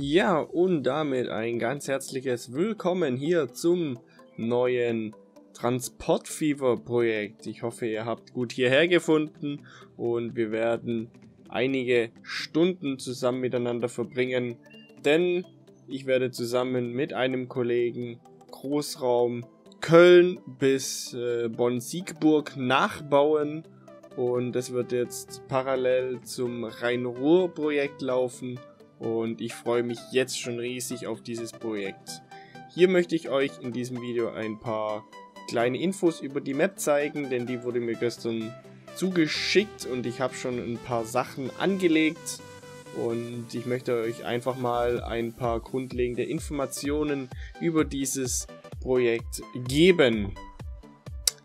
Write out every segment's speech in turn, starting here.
Ja, und damit ein ganz herzliches Willkommen hier zum neuen Transport Fever Projekt. Ich hoffe, ihr habt gut hierher gefunden und wir werden einige Stunden zusammen miteinander verbringen, denn ich werde zusammen mit einem Kollegen Großraum Köln bis Bonn-Siegburg nachbauen und das wird jetzt parallel zum Rhein-Ruhr Projekt laufen. Und ich freue mich jetzt schon riesig auf dieses Projekt. Hier möchte ich euch in diesem Video ein paar kleine Infos über die Map zeigen, denn die wurde mir gestern zugeschickt und ich habe schon ein paar Sachen angelegt. Und ich möchte euch einfach mal ein paar grundlegende Informationen über dieses Projekt geben.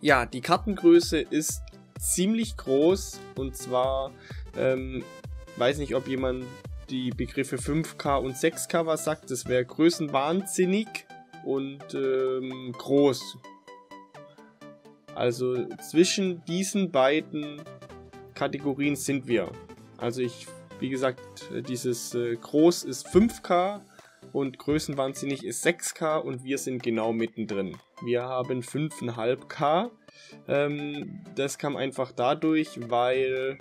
Ja, die Kartengröße ist ziemlich groß und zwar, weiß nicht, ob jemand die Begriffe 5K und 6K was sagt, das wäre größenwahnsinnig und groß. Also zwischen diesen beiden Kategorien sind wir. Also ich, wie gesagt, dieses groß ist 5K und größenwahnsinnig ist 6K und wir sind genau mittendrin. Wir haben 5,5K. Das kam einfach dadurch, weil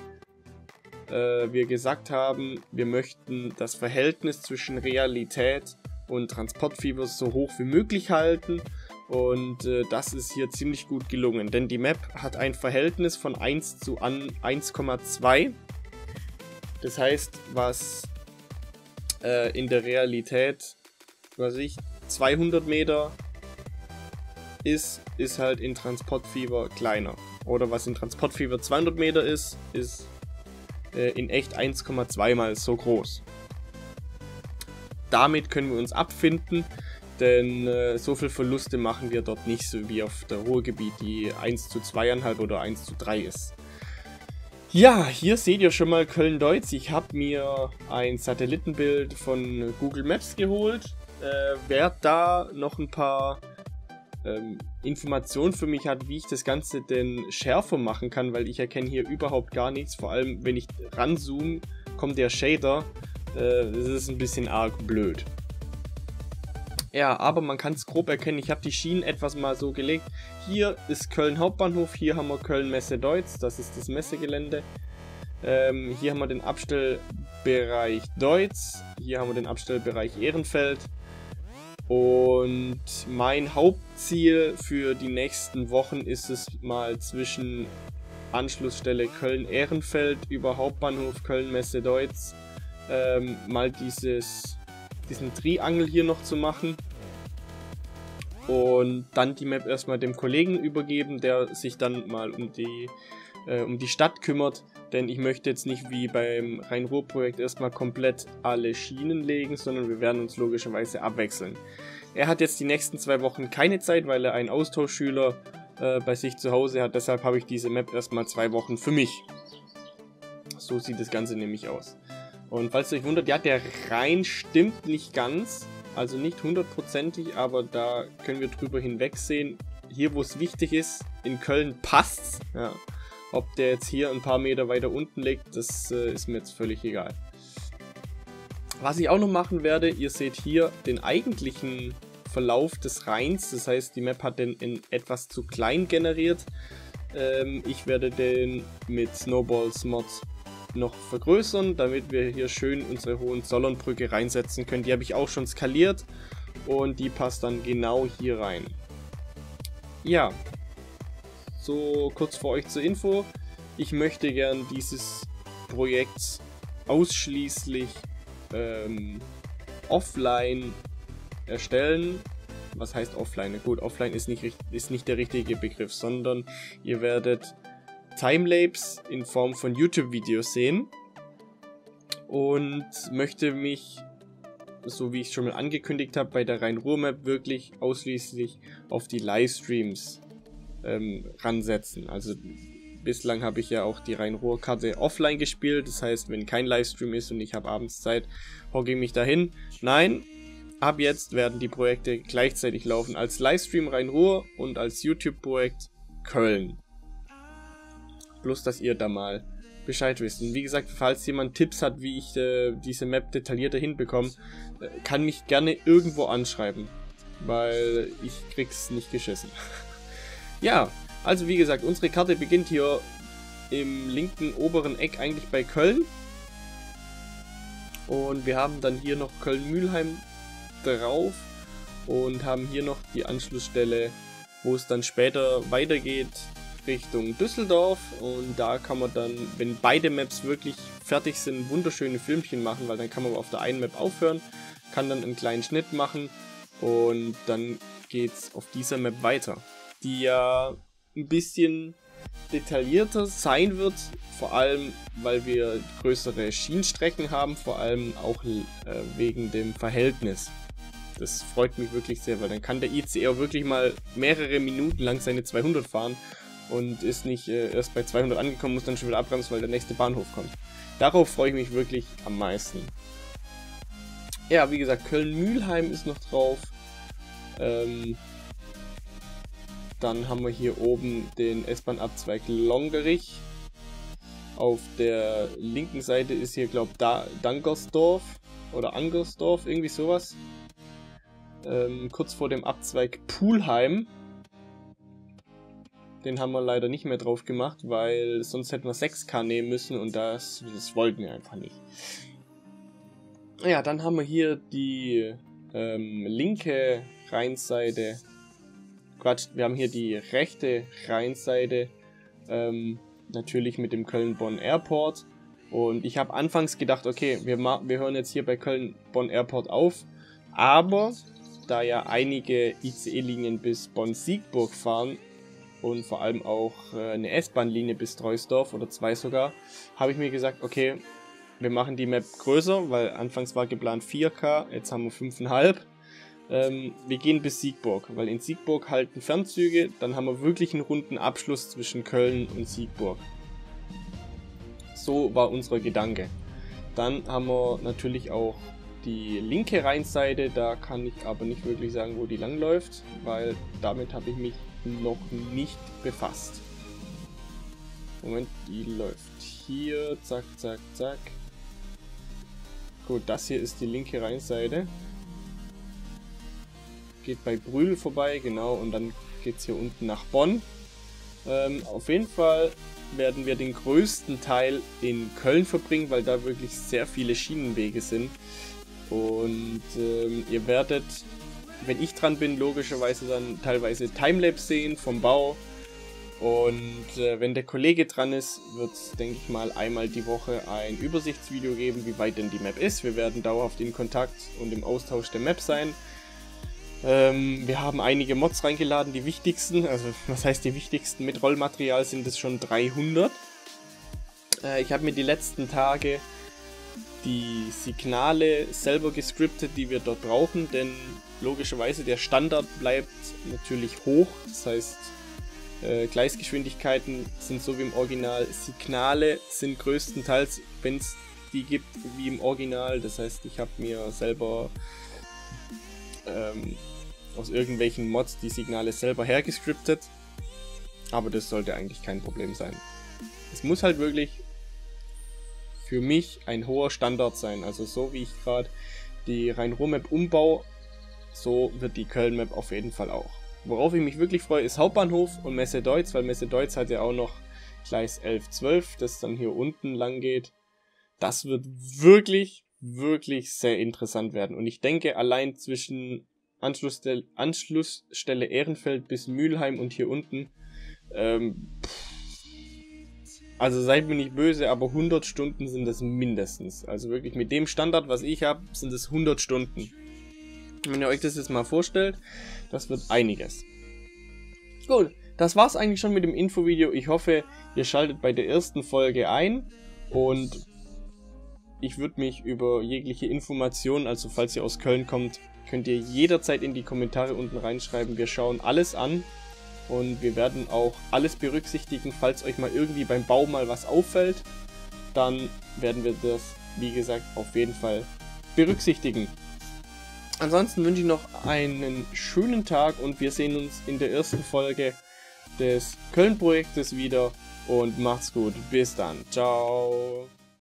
wir gesagt haben, wir möchten das Verhältnis zwischen Realität und Transportfieber so hoch wie möglich halten und das ist hier ziemlich gut gelungen, denn die Map hat ein Verhältnis von 1 zu 1,2, das heißt, was in der Realität, was weiß ich, 200 Meter ist halt in Transportfieber kleiner, oder was in Transportfieber 200 Meter ist in echt 1,2 mal so groß. Damit können wir uns abfinden, denn so viel Verluste machen wir dort nicht, so wie auf der Ruhrgebiet, die 1 zu 2,5 oder 1 zu 3 ist. Ja, hier seht ihr schon mal Köln-Deutz. Ich habe mir ein Satellitenbild von Google Maps geholt. Wer da noch ein paar Information für mich hat, wie ich das Ganze denn schärfer machen kann, weil ich erkenne hier überhaupt gar nichts, vor allem wenn ich ranzoome, kommt der Shader, das ist ein bisschen arg blöd. Ja, aber man kann es grob erkennen, ich habe die Schienen etwas mal so gelegt, hier ist Köln Hauptbahnhof, hier haben wir Köln Messe Deutz, das ist das Messegelände, hier haben wir den Abstellbereich Deutz, hier haben wir den Abstellbereich Ehrenfeld. Und mein Hauptziel für die nächsten Wochen ist es mal zwischen Anschlussstelle Köln-Ehrenfeld über Hauptbahnhof Köln Messe Deutz mal diesen Triangel hier noch zu machen und dann die Map erstmal dem Kollegen übergeben, der sich dann mal um die Stadt kümmert, denn ich möchte jetzt nicht wie beim Rhein-Ruhr-Projekt erstmal komplett alle Schienen legen, sondern wir werden uns logischerweise abwechseln. Er hat jetzt die nächsten 2 Wochen keine Zeit, weil er einen Austauschschüler bei sich zu Hause hat, deshalb habe ich diese Map erstmal 2 Wochen für mich. So sieht das Ganze nämlich aus. Und falls ihr euch wundert, ja, der Rhein stimmt nicht ganz, also nicht hundertprozentig, aber da können wir drüber hinwegsehen. Hier, wo es wichtig ist, in Köln passt's, ja. Ob der jetzt hier ein paar Meter weiter unten liegt, das ist mir jetzt völlig egal. Was ich auch noch machen werde, ihr seht hier den eigentlichen Verlauf des Rheins. Das heißt, die Map hat den in etwas zu klein generiert. Ich werde den mit Snowballs Mods noch vergrößern, damit wir hier schön unsere hohen Zollernbrücke reinsetzen können. Die habe ich auch schon skaliert und die passt dann genau hier rein. Ja. So kurz für euch zur Info, ich möchte gern dieses Projekt ausschließlich offline erstellen. Was heißt offline? Gut, offline ist nicht der richtige Begriff, sondern ihr werdet Timelapse in Form von YouTube-Videos sehen und möchte mich, so wie ich es schon mal angekündigt habe, bei der Rhein-Ruhr-Map wirklich ausschließlich auf die Livestreams ransetzen. Also bislang habe ich ja auch die Rhein-Ruhr-Karte offline gespielt, das heißt, wenn kein Livestream ist und ich habe abends Zeit, hocke ich mich dahin. Nein, ab jetzt werden die Projekte gleichzeitig laufen, als Livestream Rhein-Ruhr und als YouTube-Projekt Köln. Bloß, dass ihr da mal Bescheid wissen. Wie gesagt, falls jemand Tipps hat, wie ich diese Map detaillierter hinbekomme, kann mich gerne irgendwo anschreiben, weil ich krieg's nicht geschissen. Ja, also wie gesagt, unsere Karte beginnt hier im linken oberen Eck eigentlich bei Köln. Und wir haben dann hier noch Köln-Mühlheim drauf und haben hier noch die Anschlussstelle, wo es dann später weitergeht Richtung Düsseldorf, und da kann man dann, wenn beide Maps wirklich fertig sind, wunderschöne Filmchen machen, weil dann kann man auf der einen Map aufhören, kann dann einen kleinen Schnitt machen und dann geht's auf dieser Map weiter, die ja ein bisschen detaillierter sein wird, vor allem weil wir größere Schienenstrecken haben, vor allem auch wegen dem Verhältnis. Das freut mich wirklich sehr, weil dann kann der ICE auch wirklich mal mehrere Minuten lang seine 200 fahren und ist nicht erst bei 200 angekommen, muss dann schon wieder abbremsen, weil der nächste Bahnhof kommt. Darauf freue ich mich wirklich am meisten. Ja, wie gesagt, Köln-Mühlheim ist noch drauf. Dann haben wir hier oben den S-Bahn-Abzweig Longerich. Auf der linken Seite ist hier, glaube ich, Dangersdorf oder Angersdorf, irgendwie sowas. Kurz vor dem Abzweig Pulheim. Den haben wir leider nicht mehr drauf gemacht, weil sonst hätten wir 6K nehmen müssen und das wollten wir einfach nicht. Ja, dann haben wir hier die linke Rheinseite. Quatsch, wir haben hier die rechte Rheinseite. Natürlich mit dem Köln-Bonn-Airport. Und ich habe anfangs gedacht, okay, wir hören jetzt hier bei Köln-Bonn-Airport auf. Aber da ja einige ICE-Linien bis Bonn-Siegburg fahren und vor allem auch eine S-Bahn-Linie bis Troisdorf oder 2 sogar, habe ich mir gesagt, okay, wir machen die Map größer, weil anfangs war geplant 4K, jetzt haben wir 5,5. Wir gehen bis Siegburg, weil in Siegburg halten Fernzüge, dann haben wir wirklich einen runden Abschluss zwischen Köln und Siegburg. So war unser Gedanke. Dann haben wir natürlich auch die linke Rheinseite, da kann ich aber nicht wirklich sagen, wo die lang läuft, weil damit habe ich mich noch nicht befasst. Moment, die läuft hier, zack, zack, zack. Gut, das hier ist die linke Rheinseite. Geht bei Brühl vorbei, genau, und dann geht es hier unten nach Bonn. Auf jeden Fall werden wir den größten Teil in Köln verbringen, weil da wirklich sehr viele Schienenwege sind. Und ihr werdet, wenn ich dran bin, logischerweise dann teilweise Timelapse sehen vom Bau. Und wenn der Kollege dran ist, wird es, denke ich mal, einmal die Woche ein Übersichtsvideo geben, wie weit denn die Map ist. Wir werden dauerhaft in Kontakt und im Austausch der Map sein. Wir haben einige Mods reingeladen, die wichtigsten, also was heißt die wichtigsten, mit Rollmaterial sind es schon 300. Ich habe mir die letzten Tage die Signale selber gescriptet, die wir dort brauchen, denn logischerweise der Standard bleibt natürlich hoch, das heißt Gleisgeschwindigkeiten sind so wie im Original, Signale sind größtenteils, wenn es die gibt, wie im Original, das heißt ich habe mir selber aus irgendwelchen Mods die Signale selber hergescriptet, aber das sollte eigentlich kein Problem sein. Es muss halt wirklich für mich ein hoher Standard sein, also so wie ich gerade die Rhein-Ruhr-Map umbaue, so wird die Köln-Map auf jeden Fall auch. Worauf ich mich wirklich freue, ist Hauptbahnhof und Messe Deutz, weil Messe Deutz hat ja auch noch Gleis 11, 12, das dann hier unten lang geht. Das wird wirklich, wirklich sehr interessant werden und ich denke, allein zwischen Anschlussstelle Ehrenfeld bis Mühlheim und hier unten, also seid mir nicht böse, aber 100 Stunden sind das mindestens. Also wirklich mit dem Standard, was ich habe, sind es 100 Stunden. Wenn ihr euch das jetzt mal vorstellt, das wird einiges. Gut, das war's eigentlich schon mit dem Infovideo. Ich hoffe, ihr schaltet bei der ersten Folge ein und ich würde mich über jegliche Informationen, also falls ihr aus Köln kommt, könnt ihr jederzeit in die Kommentare unten reinschreiben. Wir schauen alles an. Und wir werden auch alles berücksichtigen, falls euch mal irgendwie beim Bau mal was auffällt, dann werden wir das, wie gesagt, auf jeden Fall berücksichtigen. Ansonsten wünsche ich noch einen schönen Tag und wir sehen uns in der ersten Folge des Köln-Projektes wieder. und macht's gut. Bis dann. Ciao.